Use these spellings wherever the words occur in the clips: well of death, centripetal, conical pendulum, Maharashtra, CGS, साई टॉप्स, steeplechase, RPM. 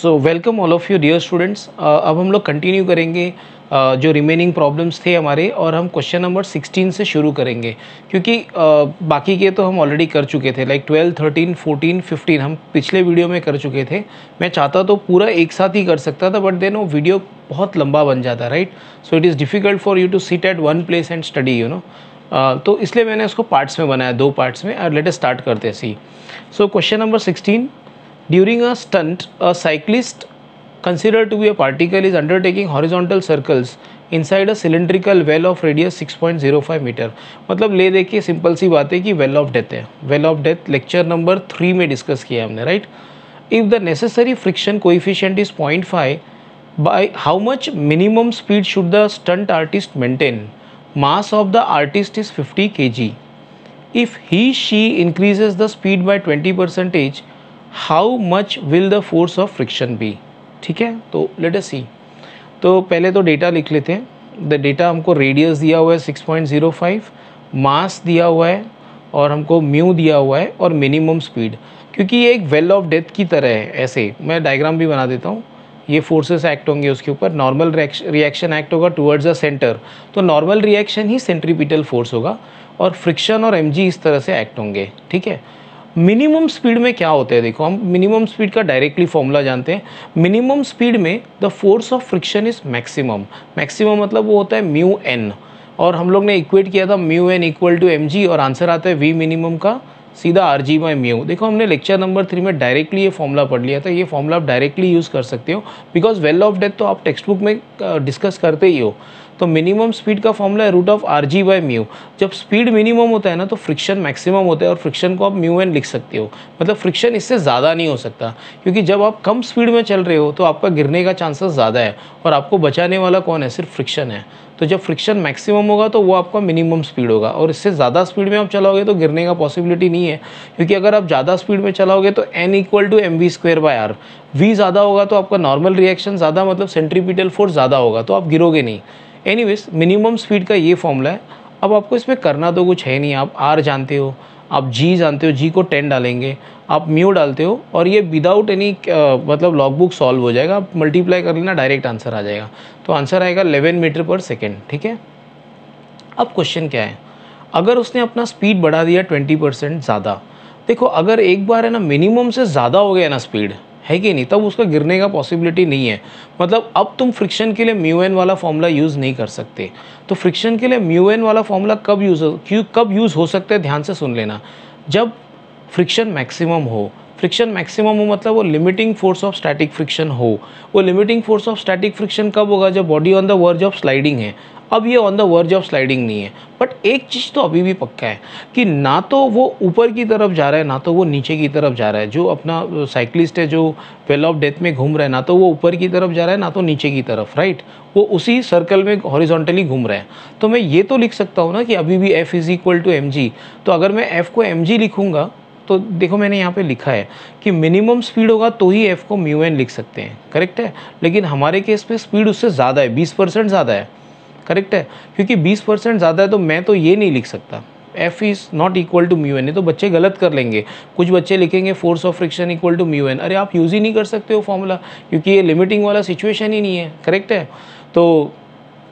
So welcome all of you dear students. अब हम लोग कंटिन्यू करेंगे जो रिमेनिंग प्रॉब्लम्स थे हमारे, और हम क्वेश्चन नंबर 16 से शुरू करेंगे क्योंकि बाकी के तो हम ऑलरेडी कर चुके थे, लाइक 12, 13, 14, 15 हम पिछले वीडियो में कर चुके थे। मैं चाहता तो पूरा एक साथ ही कर सकता था, बट देन वो वीडियो बहुत लंबा बन जाता, right. So it is difficult for you to sit at one place and study, you know. तो इसलिए मैंने उसको पार्ट्स में बनाया, दो पार्ट्स में, और लेट अस स्टार्ट करते हैं। So question number 16, during a stunt a cyclist considered to be a particle is undertaking horizontal circles inside a cylindrical well of radius 6.05 meter। मतलब ले देखिए, सिंपल सी बात है कि well of death है। well of death lecture number 3 में discuss किया हमने, right. If the necessary friction coefficient is 0.5, by how much minimum speed should the stunt artist maintain? Mass of the artist is 50 kg। If he she increases the speed by 20%, how much will the force of friction be? ठीक है, तो let us सी। तो पहले तो data लिख लेते हैं। The data हमको रेडियस दिया हुआ है 6.05, मास दिया हुआ है, और हमको म्यू दिया हुआ है, और मिनिमम स्पीड, क्योंकि ये एक वेल ऑफ डेथ की तरह है। ऐसे मैं डायग्राम भी बना देता हूँ। ये फोर्सेस एक्ट होंगे उसके ऊपर। नॉर्मल रिएक्शन एक्ट होगा टुवर्ड्स द सेंटर, तो नॉर्मल रिएक्शन ही सेंट्रीपिटल फोर्स होगा, और फ्रिक्शन और एम जी इस तरह से एक्ट होंगे, ठीक है। मिनिमम स्पीड में क्या होता है, देखो हम मिनिमम स्पीड का डायरेक्टली फॉर्मूला जानते हैं। मिनिमम स्पीड में the force of friction is maximum. Maximum मतलब वो होता है म्यू एन, और हम लोग ने इक्वेट किया था mu N equal to M G, और आंसर आता है वी मिनिमम का सीधा आर जी बाई म्यू। देखो हमने लेक्चर नंबर 3 में डायरेक्टली ये फॉर्मूला पढ़ लिया था। ये फॉर्मूला आप डायरेक्टली यूज़ कर सकते हो, बिकॉज वेल ऑफ डेथ तो आप टेक्स्ट बुक में डिस्कस करते ही हो। तो मिनिमम स्पीड का फॉर्मूला है root of R G by mu. जब स्पीड मिनिमम होता है ना, तो फ्रिक्शन मैक्सिमम होता है, और फ्रिक्शन को आप म्यू एन लिख सकते हो। मतलब फ्रिक्शन इससे ज़्यादा नहीं हो सकता, क्योंकि जब आप कम स्पीड में चल रहे हो तो आपका गिरने का चांसेस ज़्यादा है, और आपको बचाने वाला कौन है? सिर्फ फ्रिक्शन है। तो जब फ्रिक्शन मैक्सिमम होगा तो वो आपका मिनिमम स्पीड होगा, और इससे ज़्यादा स्पीड में आप चलाओगे तो गिरने का पॉसिबिलिटी नहीं है, क्योंकि अगर आप ज़्यादा स्पीड में चलाओगे तो N equal to M V square by R. V ज़्यादा होगा तो आपका नॉर्मल रिएक्शन ज़्यादा, मतलब सेंट्रीपिटल फोर्स ज़्यादा होगा, तो आप गिरोगे नहीं। एनीवेज मिनिमम स्पीड का ये फॉर्मूला है। अब आपको इसमें करना तो कुछ है नहीं, आप आर जानते हो, आप जी जानते हो, जी को 10 डालेंगे, आप म्यू डालते हो, और ये विदाउट एनी मतलब लॉग बुक सॉल्व हो जाएगा। आप मल्टीप्लाई कर लेना, डायरेक्ट आंसर आ जाएगा। तो आंसर आएगा 11 मीटर पर सेकेंड, ठीक है। अब क्वेश्चन क्या है, अगर उसने अपना स्पीड बढ़ा दिया 20% ज़्यादा। देखो अगर एक बार है ना मिनिमम से ज़्यादा हो गया ना स्पीड, है कि नहीं, तब उसका गिरने का पॉसिबिलिटी नहीं है। मतलब अब तुम फ्रिक्शन के लिए म्यू एन वाला फॉर्मूला यूज़ नहीं कर सकते। तो फ्रिक्शन के लिए म्यू एन वाला फॉर्मूला कब यूज़ हो सकता है, ध्यान से सुन लेना। जब फ्रिक्शन मैक्सिमम हो। फ्रिक्शन मैक्सिमम हो मतलब वो limiting force of static friction हो। वो limiting force of static friction कब होगा? जब body on the verge of sliding है। अब ये on the verge of sliding नहीं है, बट एक चीज़ तो अभी भी पक्का है कि ना तो वो ऊपर की तरफ जा रहा है, ना तो वो नीचे की तरफ जा रहा है। जो अपना साइक्लिस्ट है जो वेल ऑफ डेथ में घूम रहा है, ना तो वो ऊपर की तरफ जा रहा है, ना तो नीचे की तरफ, राइट। वो उसी सर्कल में हॉरिजॉन्टली घूम रहा है। तो मैं ये तो लिख सकता हूँ ना कि अभी भी F is equal to M G. तो अगर मैं एफ़ को एम जी लिखूँगा, तो देखो मैंने यहाँ पे लिखा है कि मिनिमम स्पीड होगा तो ही एफ़ को म्यू एन लिख सकते हैं, करेक्ट है। लेकिन हमारे केस में स्पीड उससे ज़्यादा है, 20% ज़्यादा है, करेक्ट है। क्योंकि 20% ज़्यादा है तो मैं तो ये नहीं लिख सकता F is not equal to mu N. ये तो बच्चे गलत कर लेंगे। कुछ बच्चे लिखेंगे force of friction equal to mu N. अरे आप यूज़ ही नहीं कर सकते हो फॉर्मूला, क्योंकि ये लिमिटिंग वाला सिचुएशन ही नहीं है, करेक्ट है। तो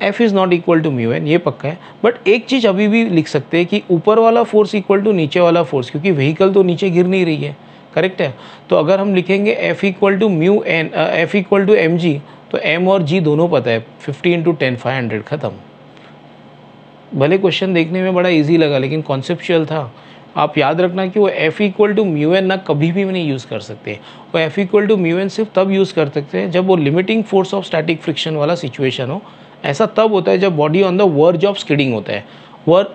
F is not equal to mu N, ये पक्का है। बट एक चीज़ अभी भी लिख सकते हैं कि ऊपर वाला फोर्स इक्वल टू नीचे वाला फोर्स, क्योंकि व्हीकल तो नीचे गिर नहीं रही है, करेक्ट है। तो अगर हम लिखेंगे F equal to mu N, F equal to M G, तो एम और जी दोनों पता है, 50 × 10 500, ख़त्म। भले क्वेश्चन देखने में बड़ा ईजी लगा, लेकिन कॉन्सेप्चुअल था। आप याद रखना कि वो F equal to mu N ना कभी भी नहीं यूज़ कर सकते। वो F equal to mu N सिर्फ तब यूज़ कर सकते हैं जब वो limiting force of static friction वाला सिचुएशन हो। ऐसा तब होता है जब body on the verge of skidding होता है।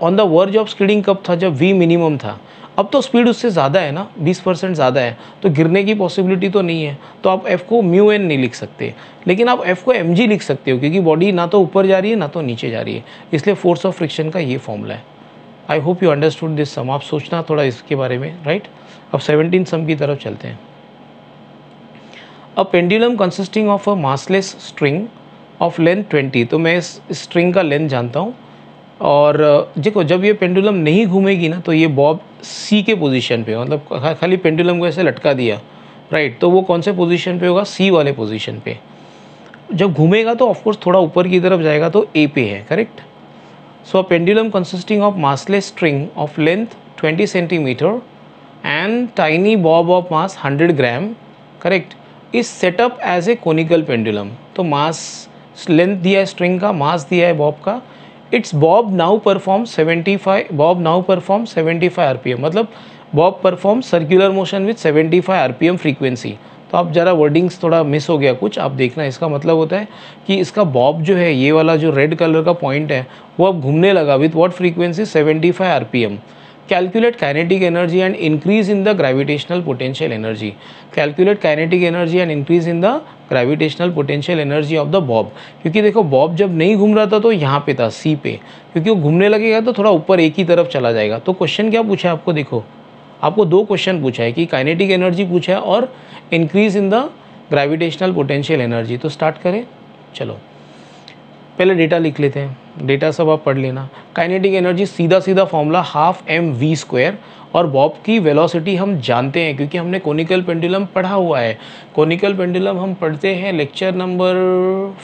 On the verge of skidding कब था? जब वी मिनिमम था। अब तो स्पीड उससे ज़्यादा है ना, 20% ज़्यादा है, तो गिरने की पॉसिबिलिटी तो नहीं है। तो आप एफ़ को म्यू एन नहीं लिख सकते, लेकिन आप एफ़ को एम जी लिख सकते हो, क्योंकि बॉडी ना तो ऊपर जा रही है ना तो नीचे जा रही है। इसलिए फोर्स ऑफ फ्रिक्शन का ये फॉर्मूला है। I hope you understood this sum. आप सोचना थोड़ा इसके बारे में, राइट। अब 17 सम की तरफ चलते हैं। A pendulum consisting of a massless string of length 20। तो मैं इस स्ट्रिंग का लेंथ जानता हूँ, और देखो जब ये पेंडुलम नहीं घूमेगी ना, तो ये बॉब सी के पोजीशन पे, मतलब खाली पेंडुलम को ऐसे लटका दिया, राइट। तो वो कौन से पोजीशन पे होगा, सी वाले पोजीशन पे। जब घूमेगा तो ऑफकोर्स थोड़ा ऊपर की तरफ जाएगा तो ए पे है, correct. So pendulum consisting of massless string of length 20 centimetre and tiny bob of mass 100 gram, correct, is setup as a conical pendulum. तो मास लेंथ दिया है स्ट्रिंग का, मास दिया है बॉब का। It's bob now perform 75 RPM, मतलब bob perform circular motion with 75 RPM frequency. तो आप ज़रा वर्डिंग्स थोड़ा मिस हो गया कुछ, आप देखना। इसका मतलब होता है कि इसका बॉब जो है, ये वाला जो रेड कलर का पॉइंट है, वो अब घूमने लगा with what frequency, 75 RPM. Calculate kinetic energy and increase in the gravitational potential energy, calculate kinetic energy and increase in the gravitational potential energy of the bob. क्योंकि देखो बॉब जब नहीं घूम रहा था तो यहाँ पे था सी पे, क्योंकि वो घूमने लगेगा तो थोड़ा ऊपर एक ही तरफ चला जाएगा। तो क्वेश्चन क्या पूछा है आपको, देखो आपको दो क्वेश्चन पूछा है कि काइनेटिक एनर्जी पूछा है और increase in the gravitational potential energy. तो स्टार्ट करें, चलो पहले डेटा लिख लेते हैं। डेटा सब आप पढ़ लेना। काइनेटिक एनर्जी सीधा सीधा फॉर्मूला ½ mv स्क्वायर, और बॉब की वेलोसिटी हम जानते हैं क्योंकि हमने कोनिकल पेंडुलम पढ़ा हुआ है। कोनिकल पेंडुलम हम पढ़ते हैं लेक्चर नंबर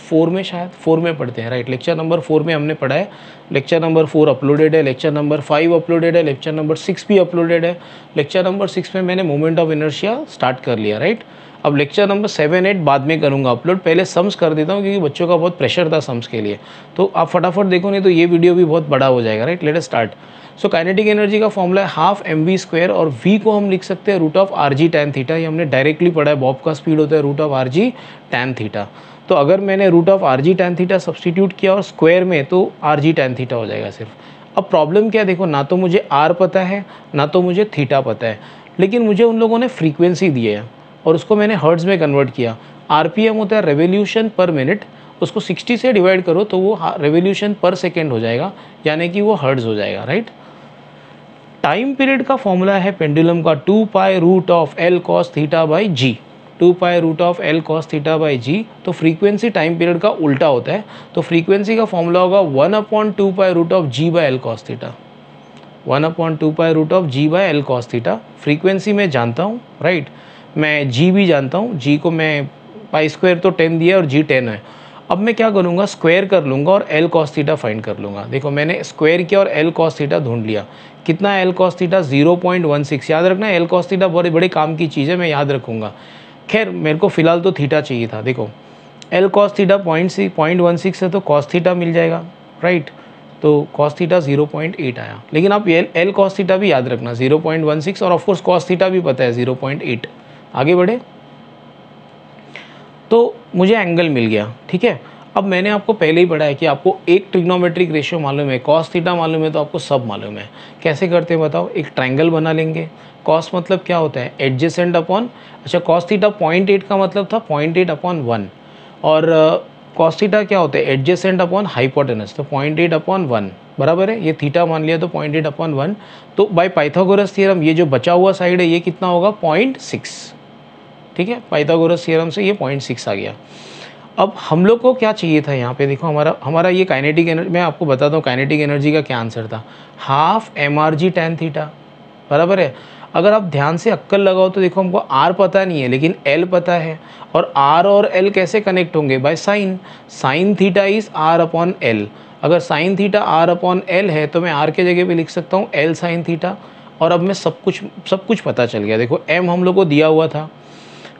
4 में, शायद 4 में पढ़ते हैं, राइट। लेक्चर नंबर 4 में हमने पढ़ा है। लेक्चर नंबर 4 अपलोडेड है, लेक्चर नंबर 5 अपलोडेड है, लेक्चर नंबर 6 भी अपलोडेड है। लेक्चर नंबर 6 में मैंने मोमेंट ऑफ इनर्शिया स्टार्ट कर लिया, राइट। अब लेक्चर नंबर 7-8 बाद में करूँगा अपलोड, पहले सम्स कर देता हूँ क्योंकि बच्चों का बहुत प्रेशर था सम्स के लिए। तो आप फटाफट देखो, नहीं तो ये वीडियो भी बहुत बड़ा हो जाएगा, right. Let us start. So kinetic energy का फॉर्मूला है ½ mv स्क्वायर, और v को हम लिख सकते हैं √RG tan थीटा। ये हमने डायरेक्टली पढ़ा है, बॉब का स्पीड होता है √RG tan थीटा। तो अगर मैंने √RG tan थीटा सब्सटीट्यूट किया और स्क्वायर में, तो RG tan थीटा हो जाएगा सिर्फ। अब प्रॉब्लम क्या है, देखो ना तो मुझे r पता है ना तो मुझे थीटा पता है, लेकिन मुझे उन लोगों ने फ्रीक्वेंसी दी है और उसको मैंने हर्ट्ज़ में कन्वर्ट किया। आरपीएम होता है रेवोल्यूशन पर मिनट, उसको 60 से डिवाइड करो तो वो रेवोल्यूशन पर सेकेंड हो जाएगा, यानी कि वो हर्ट्ज़ हो जाएगा, राइट। टाइम पीरियड का फॉर्मूला है पेंडुलम का 2π√L cos θ/g, 2π√L cos θ/g। तो फ्रीक्वेंसी टाइम पीरियड का उल्टा होता है, तो फ्रीक्वेंसी का फॉर्मूला होगा 1/2π√g/L cos θ, 1/2π√g/L cos θ। Frequency मैं जानता हूँ, राइट, मैं g भी जानता हूँ। g को मैं π² तो 10 दिया और g 10 है। अब मैं क्या करूँगा, स्क्वायर कर लूँगा और L cos थीटा फाइंड कर लूँगा। देखो मैंने स्क्वायर किया और L cos थीटा ढूंढ लिया। कितना L cos थीटा, 0.16। याद रखना L cos थीटा बड़े बड़े काम की चीज़ है, मैं याद रखूँगा। खैर मेरे को फ़िलहाल तो थीटा चाहिए था। देखो L cos थीटा 0.16 है तो cos थीटा मिल जाएगा, राइट। तो cos थीटा 0.8 आया, लेकिन आप L cos थीटा भी याद रखना 0.16, और ऑफकोर्स cos थीटा भी पता है 0.8। आगे बढ़े तो मुझे एंगल मिल गया, ठीक है। अब मैंने आपको पहले ही पढ़ा है कि आपको एक ट्रिग्नोमेट्रिक रेशियो मालूम है, कॉस थीटा मालूम है तो आपको सब मालूम है। कैसे करते हैं बताओ, एक ट्रायंगल बना लेंगे। कॉस मतलब क्या होता है, एडजेसेंट अपॉन, अच्छा कॉस थीटा 0.8 का मतलब था 0.8/1, और कॉस थीटा क्या होता है, एडजेसेंट अपॉन हाइपोटेनस, तो 0.8/1 बराबर है। ये थीटा मान लिया तो 0.8/1। तो बाय पाइथागोरस थ्योरम ये जो बचा हुआ साइड है ये कितना होगा, 0.6, ठीक है। पाइथागोरस थ्योरम से ये 0.6 आ गया। अब हम लोग को क्या चाहिए था यहाँ पे, देखो हमारा ये काइनेटिक एनर्जी, मैं आपको बताता हूँ काइनेटिक एनर्जी का क्या आंसर था, ½ mRG tan थीटा बराबर है। अगर आप ध्यान से अक्कल लगाओ तो देखो हमको r पता नहीं है लेकिन l पता है, और r और l कैसे कनेक्ट होंगे, by sine. Sine theta is r/l। अगर साइन थीटा r/l है तो मैं r के जगह पे लिख सकता हूँ l साइन थीटा, और अब मैं सब कुछ पता चल गया। देखो m हम लोग को दिया हुआ था,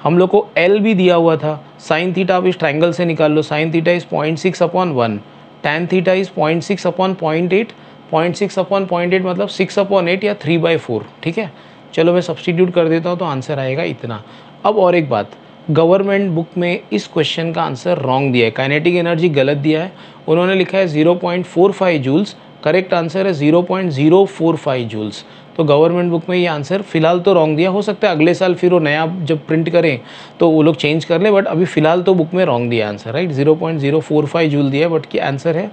हम लोग को L भी दिया हुआ था। साइन थीटा आप इस ट्रायंगल से निकाल लो, sine theta is 0.6/1, tan theta is 0.6/0.8, 0.6/0.8 मतलब 6/8 या 3/4, ठीक है। चलो मैं सब्सटीट्यूट कर देता हूँ तो आंसर आएगा इतना। अब और एक बात, गवर्नमेंट बुक में इस क्वेश्चन का आंसर रॉन्ग दिया है, काइनेटिक एनर्जी गलत दिया है। उन्होंने लिखा है 0.45 जूल्स, करेक्ट आंसर है 0.045 जूल्स। तो गवर्नमेंट बुक में ये आंसर फ़िलहाल तो रॉन्ग दिया, हो सकता है अगले साल फिर वो नया जब प्रिंट करें तो वो लोग चेंज कर लें, बट अभी फ़िलहाल तो बुक में रॉन्ग दिया आंसर, राइट। 0.045 जूल दिया है बट कि आंसर है,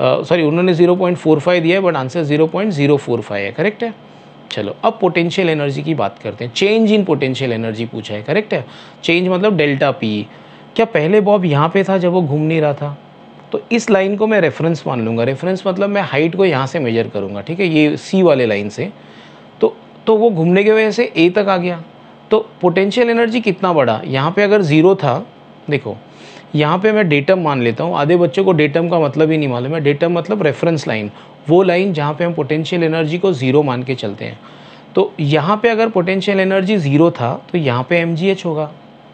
सॉरी उन्होंने 0.45 दिया है बट आंसर 0.045 है, करेक्ट है। चलो अब पोटेंशियल एनर्जी की बात करते हैं। चेंज इन पोटेंशियल एनर्जी पूछा है, करेक्ट है। चेंज मतलब डेल्टा p। क्या पहले बॉब यहाँ पर था जब वो घूम नहीं रहा था, तो इस लाइन को मैं रेफरेंस मान लूँगा। रेफरेंस मतलब मैं हाइट को यहाँ से मेजर करूँगा, ठीक है, ये सी वाले लाइन से। तो वो घूमने की वजह से ए तक आ गया, तो पोटेंशियल एनर्जी कितना बढ़ा, यहाँ पे अगर ज़ीरो था, देखो यहाँ पे मैं डेटम मान लेता हूँ, आधे बच्चों को डेटम का मतलब ही नहीं मालूम है। डेटम मतलब रेफरेंस लाइन, वो लाइन जहाँ पे हम पोटेंशियल एनर्जी को ज़ीरो मान के चलते हैं। तो यहाँ पे अगर पोटेंशियल एनर्जी ज़ीरो था तो यहाँ पे mgh होगा,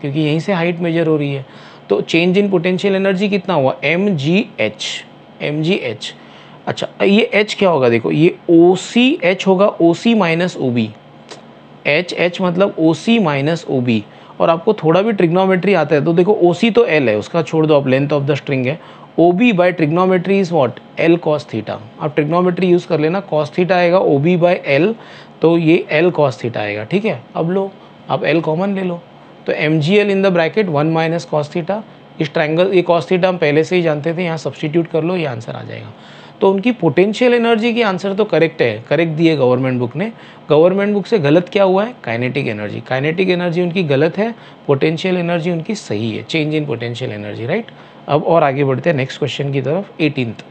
क्योंकि यहीं से हाइट मेजर हो रही है। तो चेंज इन पोटेंशियल एनर्जी कितना हुआ, mgh। अच्छा ये h क्या होगा, देखो ये OCH होगा, OC माइनस OB। HH मतलब OC माइनस OB। और आपको थोड़ा भी ट्रिग्नोमेट्री आता है तो देखो OC तो L है, उसका छोड़ दो आप, लेंथ ऑफ द स्ट्रिंग है। OB by trigonometry is what, L cos theta. आप ट्रिग्नोमेट्री यूज़ कर लेना, cos थीटा आएगा, OB बाय L, तो ये L cos थीटा आएगा। ठीक है, अब लो आप L कॉमन ले लो, तो MgL in the bracket 1 minus cos theta. इस ट्राइंगल ये cos थीटा हम पहले से ही जानते थे, यहाँ सब्सटीट्यूट कर लो, ये आंसर आ जाएगा। तो उनकी पोटेंशियल एनर्जी की आंसर तो करेक्ट है, करेक्ट दिए गवर्नमेंट बुक ने। गवर्नमेंट बुक से गलत क्या हुआ है, काइनेटिक एनर्जी। काइनेटिक एनर्जी उनकी गलत है, पोटेंशियल एनर्जी उनकी सही है, change in potential energy, right. अब और आगे बढ़ते हैं नेक्स्ट क्वेश्चन की तरफ, 18th।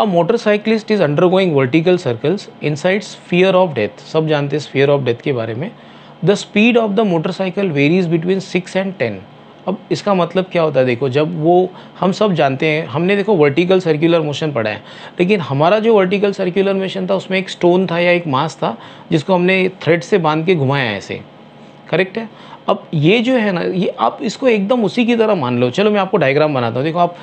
A motorcyclist is undergoing vertical circles inside sphere of death. सब जानते हैं स्फीयर ऑफ डेथ के बारे में। The speed of the motorcycle varies between 6 and 10। अब इसका मतलब क्या होता है, देखो जब वो, हम सब जानते हैं, हमने देखो वर्टिकल सर्कुलर मोशन पढ़ा है, लेकिन हमारा जो वर्टिकल सर्कुलर मोशन था उसमें एक स्टोन था या एक मास था जिसको हमने थ्रेड से बांध के घुमाया ऐसे, करेक्ट है। अब ये जो है ना, ये आप इसको एकदम उसी की तरह मान लो। चलो मैं आपको डायग्राम बनाता हूँ, देखो आप,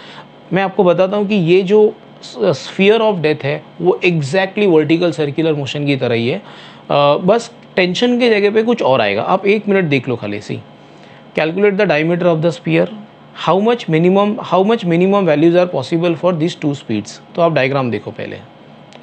मैं आपको बताता हूँ कि ये जो स्फीयर ऑफ डेथ है वो एग्जैक्टली वर्टिकल सर्कुलर मोशन की तरह ही है, बस टेंशन के जगह पर कुछ और आएगा। आप 1 मिनट देख लो खाली सी। Calculate the diameter of the sphere. How much minimum values are possible for these two speeds? तो आप डायग्राम देखो पहले।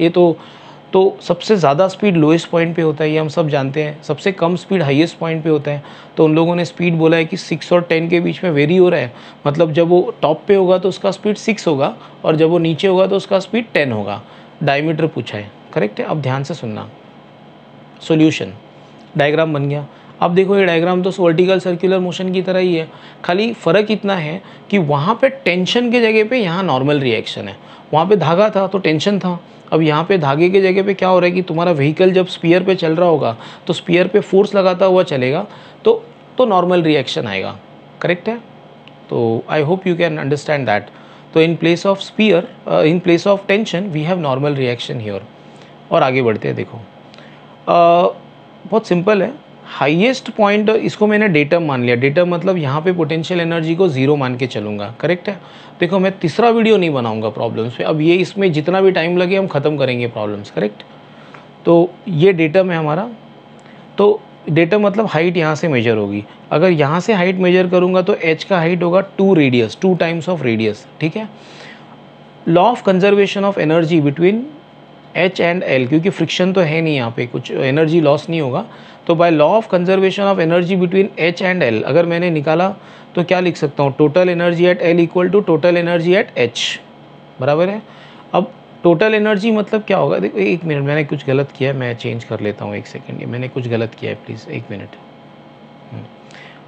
ये तो सबसे ज़्यादा स्पीड लोएस्ट पॉइंट पे होता है, ये हम सब जानते हैं। सबसे कम स्पीड हाईएस्ट पॉइंट पे होता है। तो उन लोगों ने स्पीड बोला है कि 6 और 10 के बीच में वेरी हो रहा है, मतलब जब वो टॉप पे होगा तो उसका स्पीड 6 होगा और जब वो नीचे होगा तो उसका स्पीड 10 होगा। डायमीटर पूछा है, करेक्ट है। अब ध्यान से सुनना, सोल्यूशन डायग्राम बन गया। अब देखो ये डायग्राम तो वर्टिकल सर्कुलर मोशन की तरह ही है, खाली फ़र्क इतना है कि वहाँ पे टेंशन के जगह पे यहाँ नॉर्मल रिएक्शन है। वहाँ पे धागा था तो टेंशन था, अब यहाँ पे धागे के जगह पे क्या हो रहा है कि तुम्हारा व्हीकल जब स्फीयर पे चल रहा होगा तो स्फीयर पे फोर्स लगाता हुआ चलेगा, तो नॉर्मल रिएक्शन आएगा, करेक्ट है। तो I hope you can understand that. तो in place of sphere, in place of tension we have normal reaction here. और आगे बढ़ते हैं, देखो बहुत सिंपल है। हाईएस्ट पॉइंट, इसको मैंने डेटम मान लिया। डेटम मतलब यहाँ पे पोटेंशियल एनर्जी को ज़ीरो मान के चलूँगा, करेक्ट है। देखो मैं तीसरा वीडियो नहीं बनाऊँगा प्रॉब्लम्स पे, अब ये इसमें जितना भी टाइम लगे हम ख़त्म करेंगे प्रॉब्लम्स, करेक्ट। तो ये डेटम है हमारा, तो डेटम मतलब हाइट यहाँ से मेजर होगी। अगर यहाँ से हाइट मेजर करूँगा तो एच का हाइट होगा 2 रेडियस, 2 टाइम्स ऑफ रेडियस, ठीक है। Law of conservation of energy between H and L, क्योंकि फ्रिक्शन तो है नहीं यहाँ पे, कुछ एनर्जी लॉस नहीं होगा। तो by law of conservation of energy between H and L अगर मैंने निकाला तो क्या लिख सकता हूँ, total energy at L equal to total energy at H, बराबर है। अब टोटल एनर्जी मतलब क्या होगा, देखो 1 मिनट मैंने कुछ गलत किया है, मैं चेंज कर लेता हूँ, 1 सेकेंड, मैंने कुछ गलत किया है, प्लीज़ 1 मिनट।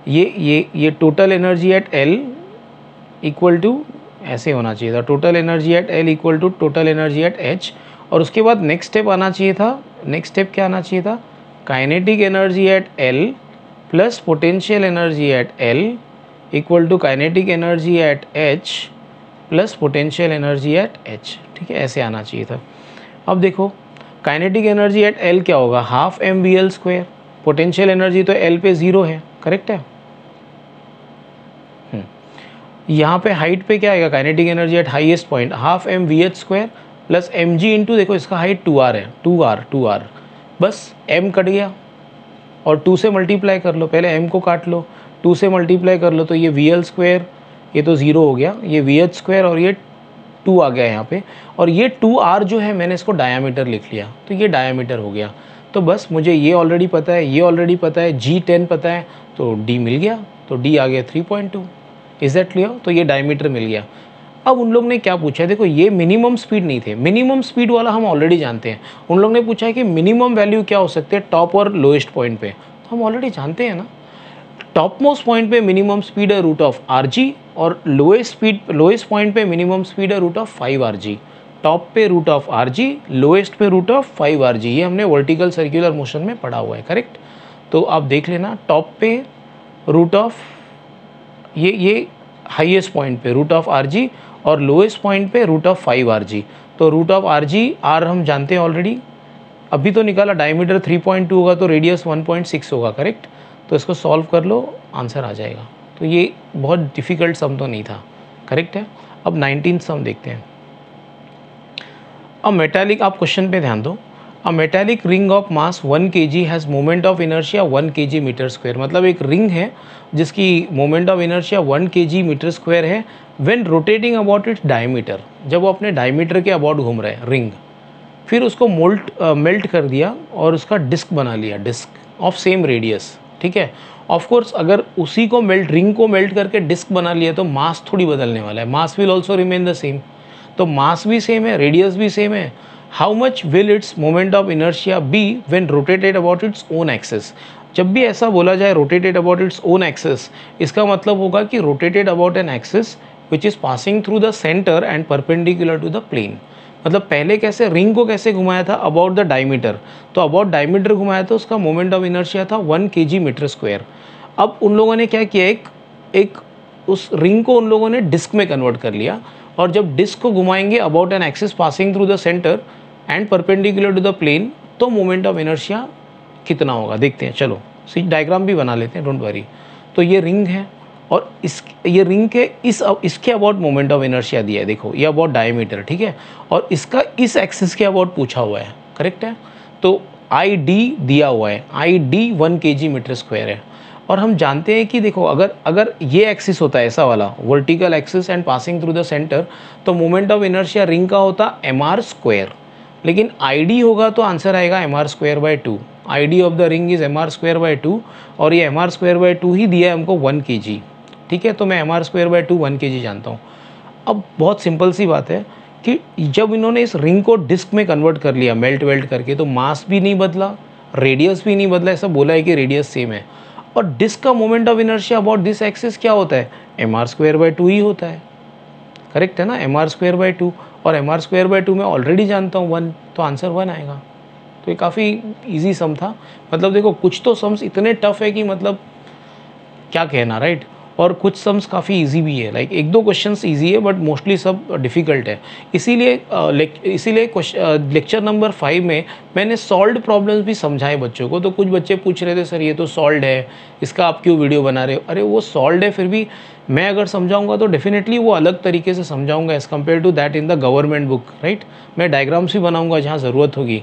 ये total energy at L equal to ऐसे होना चाहिए था, total energy at L equal to total energy at H, और उसके बाद नेक्स्ट स्टेप आना चाहिए था, नेक्स्ट स्टेप क्या आना चाहिए था, kinetic energy at L plus potential energy at L equal to kinetic energy at H plus potential energy at H, ठीक है, ऐसे आना चाहिए था। अब देखो काइनेटिक एनर्जी एट L क्या होगा, ½ mvl²। पोटेंशियल एनर्जी तो L पे 0 है, करेक्ट है। यहाँ पे हाइट पे क्या आएगा, kinetic energy at highest point ½ mvh² plus mg into, देखो इसका हाइट 2r है, 2r, बस m कट गया और 2 से मल्टीप्लाई कर लो, पहले m को काट लो, 2 से मल्टीप्लाई कर लो, तो ये vl², ये तो 0 हो गया, ये vh² और ये 2 आ गया यहाँ पे, और ये 2r जो है मैंने इसको डायामीटर लिख लिया, तो ये डायामीटर हो गया। तो बस मुझे ये ऑलरेडी पता है, ये ऑलरेडी पता है, g10 पता है, तो d मिल गया, तो d आ गया 3.2, इज दैट क्लियर। तो ये डायामीटर मिल गया। अब उन लोग ने क्या पूछा है, देखो ये मिनिमम स्पीड नहीं थे, मिनिमम स्पीड वाला हम ऑलरेडी जानते हैं। उन लोग ने पूछा है कि मिनिमम वैल्यू क्या हो सकते हैं टॉप और लोएस्ट पॉइंट पे, तो हम ऑलरेडी जानते हैं ना, टॉप मोस्ट पॉइंट पे मिनिमम स्पीड है √RG और लोएस्ट पॉइंट पे मिनिमम स्पीड है √5RG। टॉप पे √RG, लोएस्ट पे √5RG, ये हमने वर्टिकल सर्क्यूलर मोशन में पढ़ा हुआ है, करेक्ट। तो आप देख लेना टॉप पे रूट ऑफ ये हाईएस्ट पॉइंट पे रूट ऑफ आर जी और लोएस्ट पॉइंट पे रूट ऑफ 5 आर जी। तो root of R G R हम जानते हैं ऑलरेडी, अभी तो निकाला डायमीटर 3.2 होगा तो रेडियस 1.6 होगा करेक्ट। तो इसको सॉल्व कर लो आंसर आ जाएगा। तो ये बहुत डिफ़िकल्ट सम तो नहीं था करेक्ट है। अब 19 सम देखते हैं। अब मेटालिक, आप क्वेश्चन पे ध्यान दो। A metallic ring of mass 1 kg has moment of inertia 1 kg metre square. मतलब एक रिंग है जिसकी moment of inertia 1 kg metre square है when rotating about its diameter. जब वो अपने डायमीटर के अबाउट घूम रहे हैं रिंग, फिर उसको मेल्ट कर दिया और उसका डिस्क बना लिया, डिस्क ऑफ सेम रेडियस ठीक है। ऑफकोर्स अगर उसी को रिंग को मेल्ट करके डिस्क बना लिया तो मास थोड़ी बदलने वाला है, mass will also remain the same. तो मास भी सेम है, रेडियस भी सेम है। How much will its moment of inertia be when rotated about its own access. जब भी ऐसा बोला जाए rotated about its own access, इसका मतलब होगा कि rotated about an access which is passing through the centre and perpendicular to the plane. मतलब पहले कैसे रिंग को कैसे घुमाया था अबाउट द डायमीटर, तो अबाउट डायमीटर घुमाया था, उसका मोमेंट ऑफ इनर्शिया था 1 kg मीटर स्क्वायर। अब उन लोगों ने क्या किया, एक उस रिंग को उन लोगों ने डिस्क में कन्वर्ट कर लिया और जब डिस्क को घुमाएंगे about an axis passing through the centre and perpendicular to the plane, तो मोमेंट ऑफ इनर्शिया कितना होगा देखते हैं। चलो सी डायग्राम भी बना लेते हैं, डोंट वरी। तो ये रिंग है और ये रिंग के इसके अबाउट मोमेंट ऑफ इनर्शिया दिया है, देखो ये अबाउट डायमीटर ठीक है, और इसका इस एक्सिस के अबाउट पूछा हुआ है करेक्ट है। तो आई डी दिया हुआ है, I D 1 kg metre square है। और हम जानते हैं कि देखो अगर ये एक्सिस होता है ऐसा वाला vertical axis and passing through the centre, तो मोमेंट ऑफ इनर्शिया रिंग का होता mr स्क्वायर, लेकिन id होगा तो आंसर आएगा mr square by 2। id of the ring is mr square by 2 और ये mr स्क्वायर बाय 2 ही दिया है हमको 1 kg ठीक है। तो मैं mr स्क्वायर बाय 2 1 kg जानता हूँ। अब बहुत सिंपल सी बात है कि जब इन्होंने इस रिंग को डिस्क में कन्वर्ट कर लिया मेल्ट वेल्ट करके, तो मास भी नहीं बदला, रेडियस भी नहीं बदला, ऐसा बोला है कि रेडियस सेम है। और डिस्क का moment of inertia about this axis क्या होता है, mr स्क्वायर बाय 2 ही होता है करेक्ट है ना, mr स्क्वायर बाय 2। और mr स्क्वायर बाय 2 मैं ऑलरेडी जानता हूँ 1, तो आंसर 1 आएगा। तो ये काफ़ी इजी सम था। मतलब देखो कुछ तो सम्स इतने टफ है कि मतलब क्या कहना राइट, और कुछ सम्स काफ़ी इजी भी है, लाइक एक दो क्वेश्चंस इजी है बट मोस्टली सब डिफ़िकल्ट है। इसीलिए लेक्चर नंबर 5 में मैंने सॉल्व्ड प्रॉब्लम्स भी समझाए बच्चों को। तो कुछ बच्चे पूछ रहे थे सर ये तो सॉल्व्ड है, इसका आप क्यों वीडियो बना रहे हो। अरे वो सॉल्व्ड है फिर भी मैं अगर समझाऊंगा तो डेफिनेटली वो अलग तरीके से समझाऊंगा as compare to that in the government book right. मैं डायग्राम्स भी बनाऊँगा जहाँ ज़रूरत होगी।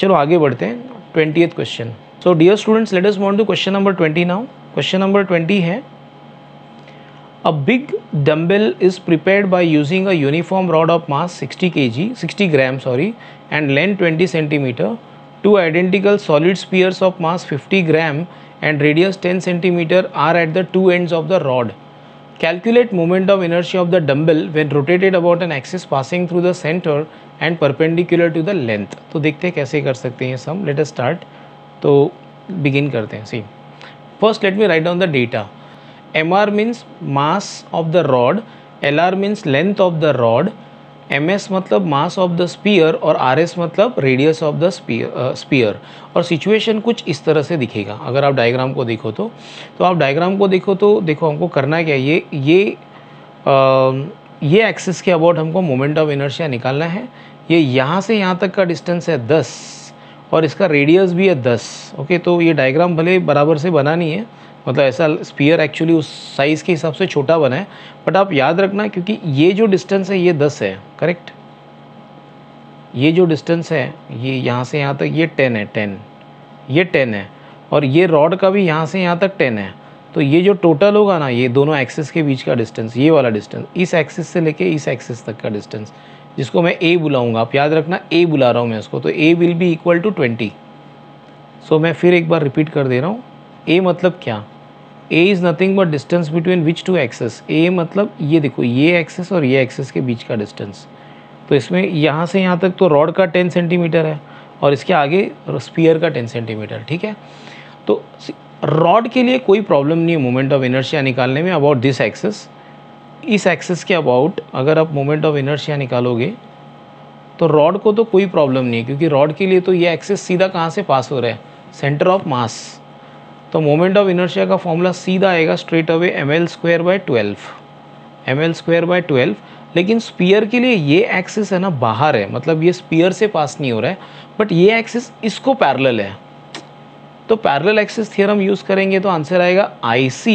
चलो आगे बढ़ते हैं 20th question. So dear students let us move on to question number 20 now. Question number 20 है A big dumbbell is prepared by using a uniform rod of mass 60 grams and length 20 centimeter, 2 identical solid spheres of mass 50 gram and radius 10 centimeter are at the 2 ends of the rod. Calculate moment of inertia of the dumbbell when rotated about an axis passing through the center and perpendicular to the length. तो देखते हैं कैसे कर सकते हैं सम। Let us start. तो begin करते हैं see. First let me write down the data. MR means mass of the rod, LR means length of the rod, MS मतलब mass of the sphere और RS मतलब radius of the sphere। और situation कुछ इस तरह से दिखेगा अगर आप डायग्राम को देखो तो। तो आप डायग्राम को देखो तो देखो हमको करना क्या है, ये एक्सिस के अबाउट हमको मोमेंट ऑफ इनर्शिया निकालना है। ये यहाँ से यहाँ तक का डिस्टेंस है 10 और इसका रेडियस भी है 10 ओके। तो ये डायग्राम भले बराबर से बना नहीं है, मतलब ऐसा स्फीयर एक्चुअली उस साइज़ के हिसाब से छोटा बना है, बट आप याद रखना क्योंकि ये जो डिस्टेंस है ये 10 है करेक्ट। ये जो डिस्टेंस है ये यहाँ से यहाँ तक ये 10 है, 10 ये 10 है और ये रॉड का भी यहाँ से यहाँ तक 10 है। तो ये जो टोटल होगा ना ये दोनों एक्सिस के बीच का डिस्टेंस, ये वाला डिस्टेंस इस एक्सिस से लेके इस एक्सिस तक का डिस्टेंस, जिसको मैं ए बुलाऊँगा, आप याद रखना ए बुला रहा हूँ मैं उसको। तो A will be equal to 20। So मैं फिर एक बार रिपीट कर दे रहा हूँ। ए मतलब क्या, A is nothing but distance between which two axes. A मतलब ये देखो ये एक्सेस और ये एक्सेस के बीच का डिस्टेंस। तो इसमें यहाँ से यहाँ तक तो रॉड का 10 सेंटीमीटर है और इसके आगे स्फीयर का 10 सेंटीमीटर ठीक है। तो रॉड के लिए कोई प्रॉब्लम नहीं है मोमेंट ऑफ इनर्शिया निकालने में अबाउट दिस एक्सेस। इस एक्सेस के अबाउट अगर आप मोमेंट ऑफ इनर्शिया निकालोगे तो रॉड को तो कोई प्रॉब्लम नहीं है, क्योंकि रॉड के लिए तो ये एक्सेस सीधा कहाँ से पास हो रहा है, सेंटर ऑफ मास। तो मोमेंट ऑफ इनर्शिया का फॉर्मूला सीधा आएगा straight away ml square by 12। लेकिन स्पीयर के लिए ये एक्सिस है ना बाहर है, मतलब ये स्पीयर से पास नहीं हो रहा है, बट ये एक्सिस इसको पैरेलल है। तो पैरेलल एक्सिस थ्योरम यूज़ करेंगे तो आंसर आएगा IC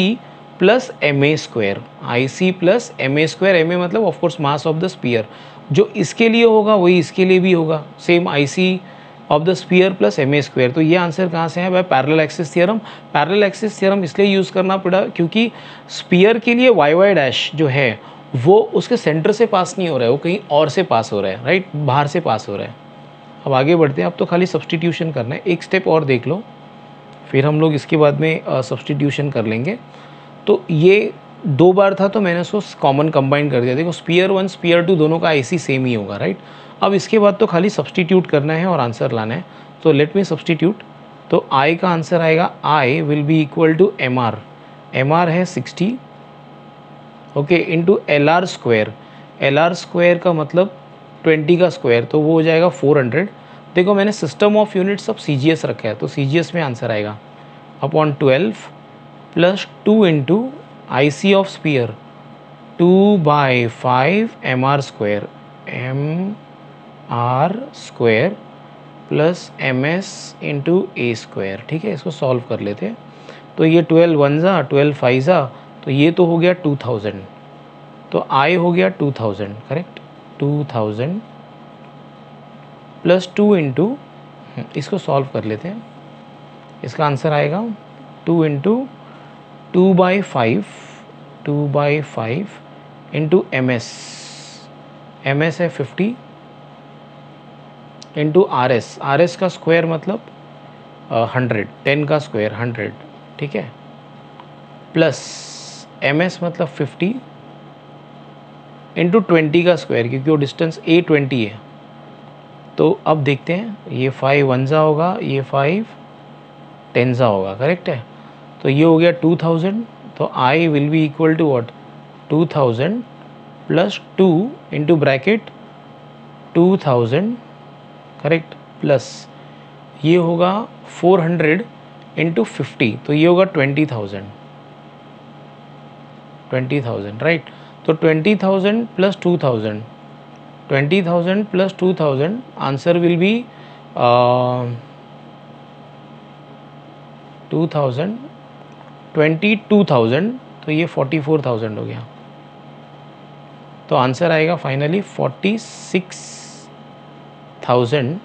plus MA square. MA मतलब of course mass of the sphere, जो इसके लिए होगा वही इसके लिए भी होगा, same IC of the sphere plus MA square. तो ये आंसर कहाँ से है भाई? Parallel axis theorem. Parallel axis theorem इसलिए यूज़ करना पड़ा क्योंकि स्पीयर के लिए YY' जो है वो उसके सेंटर से पास नहीं हो रहा है, वो कहीं और से पास हो रहा है, राइट, बाहर से पास हो रहा है। अब आगे बढ़ते हैं, अब तो खाली सब्स्टिट्यूशन करना है, एक स्टेप और देख लो फिर हम लोग इसके बाद में सब्स्टिट्यूशन कर लेंगे। तो ये दो बार था तो मैंने उसको कॉमन कंबाइन कर दिया। देखो स्पीयर 1 स्पीयर 2 दोनों का IC सेम ही होगा, राइट। अब इसके बाद तो खाली सब्स्टिट्यूट करना है और आंसर लाना है। तो लेट मी सब्स्टिट्यूट। तो I का आंसर आएगा I will be equal to MR, MR है 60 ओके, इंटू LR स्क्वायर का मतलब 20 का स्क्वायर, तो वो हो जाएगा 400। देखो मैंने system of units of CGS रखा है तो CGS में आंसर आएगा upon 12 plus 2 into IC of sphere 2/5 MR square plus MS into A square. ठीक है, इसको सॉल्व कर लेते हैं। तो ये 12 1s 12 5s, तो ये तो हो गया 2000, तो I हो गया 2000, करेक्ट, 2000 प्लस 2 इंटू, इसको सॉल्व कर लेते हैं, इसका आंसर आएगा 2 इंटू 2/5 इंटू MS है 50 इंटू RS का स्क्वायर मतलब 100, 10 का स्क्वायर 100, ठीक है, प्लस MS मतलब 50 इंटू 20 का स्क्वायर क्योंकि वो डिस्टेंस A20 है। तो अब देखते हैं, ये 5 1s होगा, ये 5 10s होगा, करेक्ट है। तो ये हो गया 2000, तो I will be equal to what 2000 plus 2 into bracket 2000, correct, plus ये होगा 400 इंटू 50, तो ये होगा 20,000, राइट। तो 20,000 plus 2,000, 20,000 plus 2,000 answer will be 22,000, तो ये 44,000 हो गया। तो आंसर आएगा फाइनली 46,000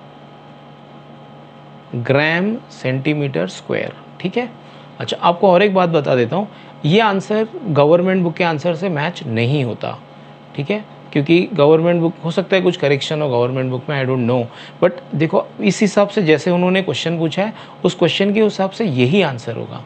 ग्राम सेंटीमीटर स्क्वायर, ठीक है। अच्छा, आपको और एक बात बता देता हूँ, ये आंसर गवर्नमेंट बुक के आंसर से मैच नहीं होता, ठीक है, क्योंकि गवर्नमेंट बुक हो सकता है कुछ करेक्शन हो गवर्नमेंट बुक में, आई डोंट नो, बट देखो इस हिसाब से जैसे उन्होंने क्वेश्चन पूछा है उस क्वेश्चन के हिसाब से यही आंसर होगा,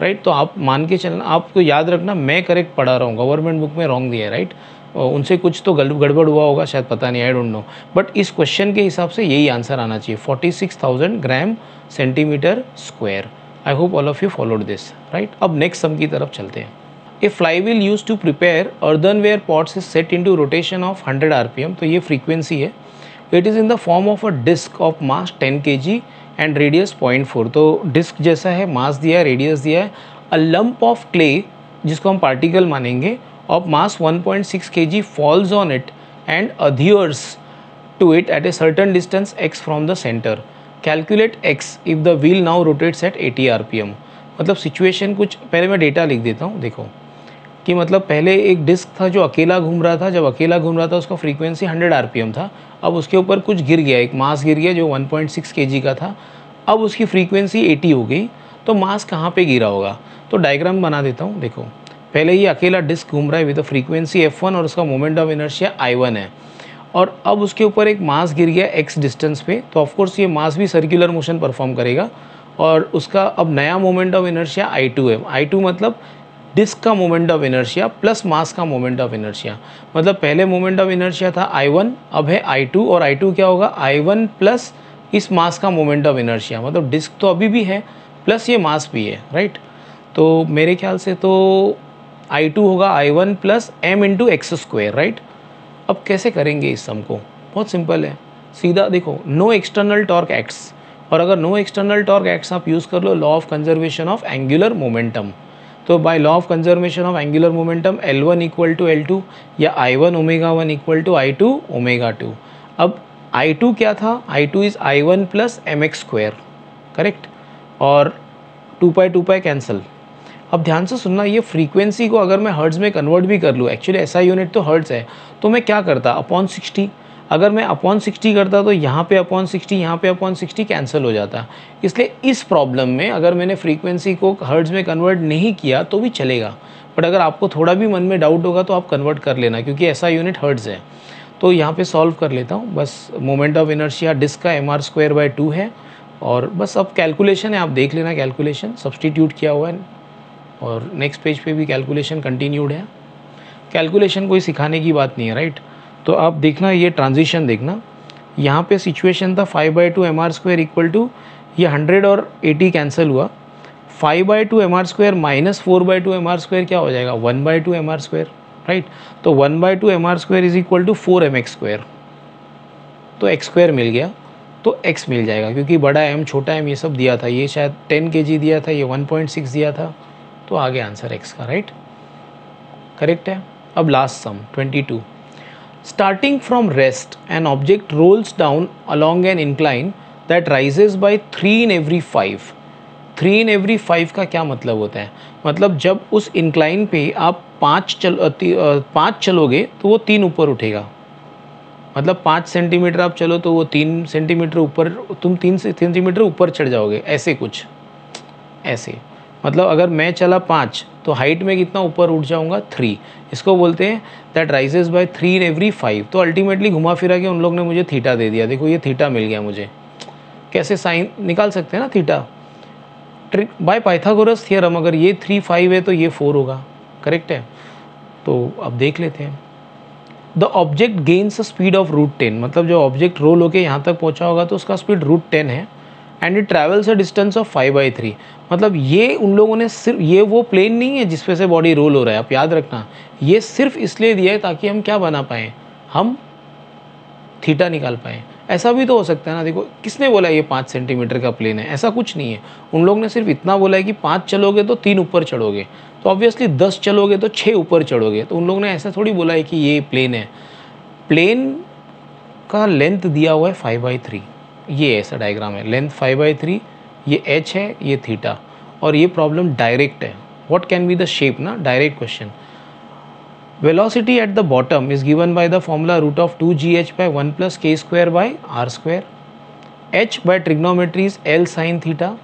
राइट। तो आप मान के चलना, आपको याद रखना मैं करेक्ट पढ़ा रहा हूँ, गवर्नमेंट बुक में रॉन्ग दिया है, राइट, उनसे कुछ तो गड़बड़ हुआ होगा शायद, पता नहीं, आई डोंट नो, बट इस क्वेश्चन के हिसाब से यही आंसर आना चाहिए 46,000 gram centimetre square. I hope all of you followed this, right. अब नेक्स्ट सम की तरफ चलते हैं। A flywheel use to prepare earthenware pots is set into rotation of 100 RPM, तो ये फ्रीक्वेंसी है। It is in the form of a disc of mass 10 kg and radius 0.4, तो disc जैसा है, मास दिया है, रेडियस दिया है। अ लम्प ऑफ क्ले जिसको हम पार्टिकल मानेंगे of mass 1.6 kg falls on it and adheres to it at a certain distance x from the centre. Calculate x if the wheel now rotates at 80 RPM। मतलब situation कुछ, पहले मैं data लिख देता हूँ, देखो कि मतलब पहले एक डिस्क था जो अकेला घूम रहा था, जब अकेला घूम रहा था उसका फ्रीक्वेंसी 100 RPM था, अब उसके ऊपर कुछ गिर गया, एक मास गिर गया जो 1.6 kg का था, अब उसकी फ्रीक्वेंसी 80 हो गई, तो मास कहाँ पे गिरा होगा? तो डायग्राम बना देता हूँ, देखो पहले ये अकेला डिस्क घूम रहा है विद फ्रीक्वेंसी F1 और उसका मोमेंट ऑफ इनर्शिया I1 है, और अब उसके ऊपर एक मास गिर गया x डिस्टेंस पे, तो ऑफकोर्स ये मास भी सर्कुलर मोशन परफॉर्म करेगा, और उसका अब नया मोमेंट ऑफ इनर्शिया I2 है। I2 मतलब डिस्क का moment of inertia plus mass का मोमेंट ऑफ इनर्शिया, मतलब पहले मोमेंट ऑफ इनर्शिया था I1, अब है I2, और I2 क्या होगा? I1 प्लस इस मास का मोमेंट ऑफ इनर्शिया, मतलब डिस्क तो अभी भी है प्लस ये मास भी है, राइट। तो मेरे ख्याल से तो I2 होगा I1 plus m into x square, right. अब कैसे करेंगे इस सम को? बहुत सिंपल है, सीधा देखो, नो एक्सटर्नल टॉर्क x और अगर नो एक्सटर्नल टॉर्क एक्स आप यूज़ कर लो law of conservation of angular momentum, तो by law of conservation of angular momentum L1 equal to L2 या I1 omega 1 equal to I2 omega 2। अब I2 क्या था? I2 is I1 plus mx square, correct. और 2π 2π cancel. अब ध्यान से सुनना, ये फ्रीक्वेंसी को अगर मैं हर्ट्ज़ में कन्वर्ट भी कर लूँ, एक्चुअली एसआई यूनिट तो हर्ट्ज़ है, तो मैं क्या करता अपॉन 60। अगर मैं अपॉन 60 करता तो यहाँ पे अपॉन 60, यहाँ पे अपॉन 60 कैंसिल हो जाता। इसलिए इस प्रॉब्लम में अगर मैंने फ्रीक्वेंसी को हर्ट्ज में कन्वर्ट नहीं किया तो भी चलेगा, बट अगर आपको थोड़ा भी मन में डाउट होगा तो आप कन्वर्ट कर लेना, क्योंकि एसआई यूनिट हर्ट्ज़ है। तो यहाँ पे सॉल्व कर लेता हूँ, बस मोमेंट ऑफ इनर्शिया डिस्क का एम आर स्क्वायर बाय 2 है, और बस अब कैलकुलेशन है, आप देख लेना कैलकुलेशन सब्सटीट्यूट किया हुआ है, और नेक्स्ट पेज पे भी कैलकुलेशन कंटिन्यूड है। कैलकुलेशन कोई सिखाने की बात नहीं है, राइट। तो आप देखना ये ट्रांजिशन देखना, यहाँ पे सिचुएशन था 5/2 M are square equal to, ये 100 और 80 कैंसिल हुआ, 5/2 M are square minus 4/2 M are square क्या हो जाएगा 1/2 एम आर स्क्वायर, राइट। तो 1/2 M are square is equal to 4 M x square, तो एक्स स्क्वायर मिल गया, तो x मिल जाएगा, क्योंकि बड़ा m छोटा m ये सब दिया था, ये शायद 10 kg दिया था, ये 1.6 दिया था, तो आगे आंसर x का, राइट, करेक्ट है। अब last sum 22, starting from rest an object rolls down along an incline that rises by 3 in every 5। 3 in every 5 का क्या मतलब होता है? मतलब जब उस इंक्लाइन पे आप 5 चलोगे तो वो 3 ऊपर उठेगा, मतलब 5 सेंटीमीटर आप चलो तो वो 3 सेंटीमीटर ऊपर, तुम 3 सेंटीमीटर ऊपर चढ़ जाओगे, ऐसे कुछ ऐसे। मतलब अगर मैं चला 5 तो हाइट में कितना ऊपर उठ जाऊंगा 3, इसको बोलते हैं that rises by 3 in every 5। तो अल्टीमेटली घुमा फिरा के उन लोग ने मुझे थीटा दे दिया, देखो ये थीटा मिल गया मुझे, कैसे साइन निकाल सकते हैं ना theta, trick by Pythagoras theorem. अगर ये 3 5 है तो ये 4 होगा, करेक्ट है। तो अब देख लेते हैं, the object gains a speed of √10, मतलब जो ऑब्जेक्ट रोल होके यहाँ तक पहुँचा होगा तो उसका स्पीड √10 है, and it travels a distance of 5/3। मतलब ये उन लोगों ने सिर्फ, ये वो प्लेन नहीं है जिसपे से बॉडी रोल हो रहा है, आप याद रखना, ये सिर्फ इसलिए दिया है ताकि हम क्या बना पाएँ, हम थीटा निकाल पाएँ। ऐसा भी तो हो सकता है ना, देखो किसने बोला ये 5 सेंटीमीटर का प्लेन है, ऐसा कुछ नहीं है, उन लोग ने सिर्फ इतना बोला है कि 5 चलोगे तो 3 ऊपर चढ़ोगे, तो ऑब्वियसली 10 चलोगे तो 6 ऊपर चढ़ोगे, तो उन लोग ने ऐसा थोड़ी बोला है कि ये प्लेन है। प्लेन का लेंथ दिया हुआ है 5/3, ये ऐसा डायग्राम है, लेंथ 5/3, ये h है, ये थीटा, और ये प्रॉब्लम डायरेक्ट है, what can be the shape ना, direct question. Velocity at the bottom is given by the formula √2gh/1 + k² r²। h बाय trigonometry is l sine theta,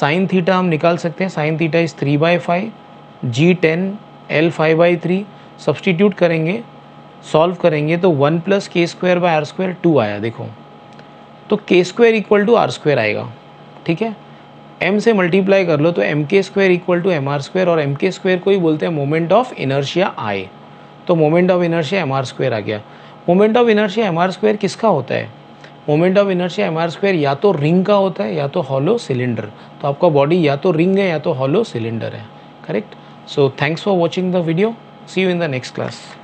sine theta हम निकाल सकते हैं, sine theta is 3/5, g10, l 5/3, substitute करेंगे, solve करेंगे तो 1 + k² r² 2 आया, देखो तो k² इक्वल टू r² आएगा, ठीक है। m से मल्टीप्लाई कर लो तो mk² इक्वल टू mr², और mk² को ही बोलते हैं मोमेंट ऑफ इनर्शिया i, तो मोमेंट ऑफ इनर्शिया mr² आ गया। मोमेंट ऑफ इनर्शिया mr² किसका होता है? मोमेंट ऑफ इनर्शिया mr² या तो रिंग का होता है या तो हॉलो सिलेंडर, तो आपका बॉडी या तो रिंग है या तो हॉलो सिलेंडर है, correct. So thanks for watching the video. See you in the next class.